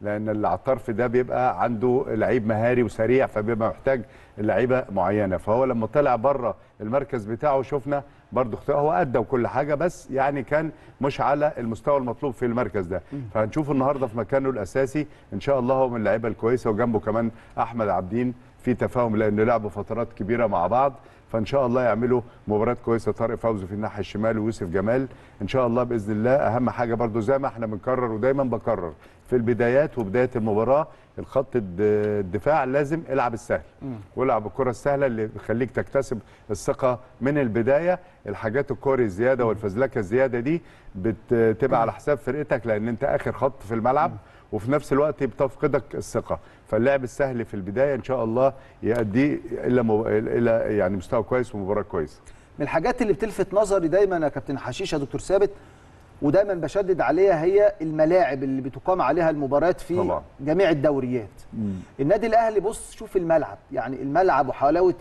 لان اللي على الطرف ده بيبقى عنده لعيب مهاري وسريع فبيبقى محتاج لعيبه معينه. فهو لما طلع بره المركز بتاعه شفنا برضه اختيار، هو ادى وكل حاجه بس يعني كان مش على المستوى المطلوب في المركز ده. فهنشوف النهارده في مكانه الاساسي ان شاء الله، هو من اللعيبه الكويسه، وجنبه كمان احمد عابدين في تفاهم لان لعبوا فترات كبيره مع بعض، فان شاء الله يعملوا مباراه كويسه. طارق فوزي في الناحيه الشمال ويوسف جمال ان شاء الله باذن الله. اهم حاجه برضو زي ما احنا بنكرر ودايما بكرر في البدايات وبدايه المباراه، الخط الدفاع لازم العب السهل والعب الكره السهله اللي تخليك تكتسب الثقه من البدايه. الحاجات الكوري الزياده والفزلكه الزياده دي بتبقى على حساب فرقتك لان انت اخر خط في الملعب، وفي نفس الوقت بتفقدك الثقه. فاللعب السهل في البدايه ان شاء الله يؤدي الى يعني مستوى كويس ومباراه كويسه. من الحاجات اللي بتلفت نظري دايما يا كابتن حشيش يا دكتور ثابت ودايما بشدد عليها هي الملاعب اللي بتقام عليها المباريات في طبعا جميع الدوريات. النادي الاهلي بص شوف الملعب، يعني الملعب وحلاوه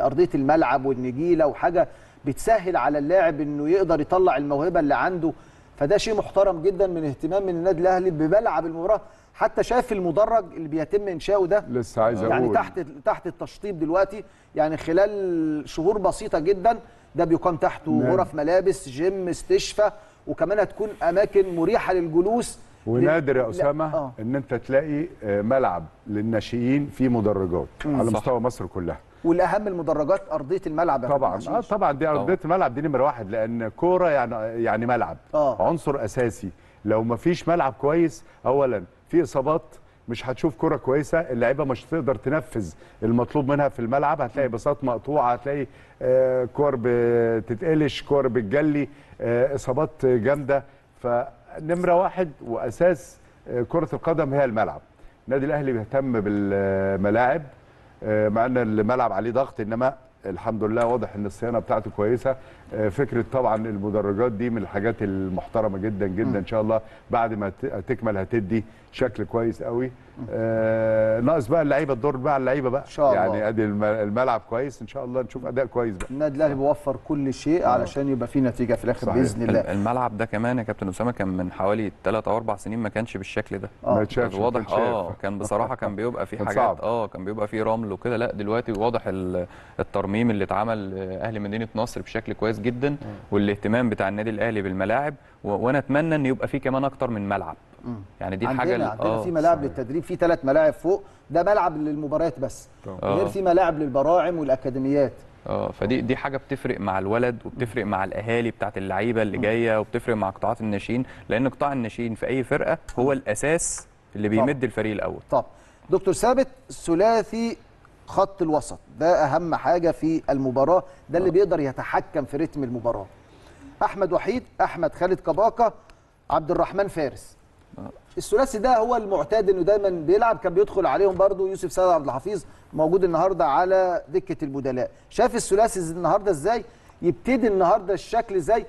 ارضيه الملعب والنجيله وحاجه بتسهل على اللاعب انه يقدر يطلع الموهبه اللي عنده. فده شيء محترم جدا من اهتمام من النادي الاهلي بملعب المباراه، حتى شايف المدرج اللي بيتم انشاؤه ده لسه عايز اقول يعني تحت التشطيب دلوقتي، يعني خلال شهور بسيطه جدا ده بيقام تحته غرف ملابس، جيم، استشفى، وكمان هتكون اماكن مريحه للجلوس. ونادر يا اسامه ان انت تلاقي ملعب للناشئين فيه مدرجات على مستوى مصر كلها، والاهم المدرجات ارضيه الملعب طبعا. طبعا دي ارضيه الملعب دي نمره واحد، لان كوره يعني ملعب عنصر اساسي. لو ما فيش ملعب كويس اولا في اصابات، مش هتشوف كوره كويسه، اللعيبه مش هتقدر تنفذ المطلوب منها في الملعب، هتلاقي باصات مقطوعه، هتلاقي كور بتتقلش، كور بتجلي، اصابات جامده. فنمره واحد واساس كره القدم هي الملعب. النادي الاهلي بيهتم بالملاعب مع ان الملعب عليه ضغط، انما الحمد لله واضح ان الصيانه بتاعته كويسه. فكره طبعا المدرجات دي من الحاجات المحترمه جدا جدا ان شاء الله بعد ما تكمل هتدي شكل كويس قوي. ناقص بقى اللعيبه، الدور بقى على اللعيبه بقى ان شاء الله. يعني ادي الملعب كويس ان شاء الله، نشوف اداء كويس بقى. النادي الاهلي بيوفر كل شيء علشان يبقى في نتيجه في الاخر باذن الله. الملعب ده كمان يا كابتن اسامه كان من حوالي 3 أو 4 سنين ما كانش بالشكل ده، واضح كان بصراحه كان بيبقى في حاجات كان بيبقى في رمل وكده. لا دلوقتي واضح الترميم اللي اتعمل اهل مدينه نصر بشكل كويس جدا، والاهتمام بتاع النادي الاهلي بالملاعب، وانا اتمنى ان يبقى في كمان اكتر من ملعب. يعني دي الحاجه اللي عندنا في ملاعب للتدريب، في 3 ملاعب فوق، ده ملعب للمباريات بس، غير في ملاعب للبراعم والاكاديميات. فدي حاجه بتفرق مع الولد، وبتفرق مع الاهالي بتاعت اللعيبه اللي جايه، وبتفرق مع قطاعات الناشئين، لان قطاع الناشئين في اي فرقه هو الاساس اللي بيمد الفريق الاول. طب دكتور ثابت، ثلاثي خط الوسط ده اهم حاجه في المباراه، ده اللي بيقدر يتحكم في رتم المباراه. احمد وحيد، احمد خالد كباكة، عبد الرحمن فارس. الثلاثي ده هو المعتاد انه دايما بيلعب، كان بيدخل عليهم برضو يوسف سعد عبد الحفيظ موجود النهارده على دكه البدلاء. شاف الثلاثي النهارده ازاي؟ يبتدي النهارده الشكل ازاي؟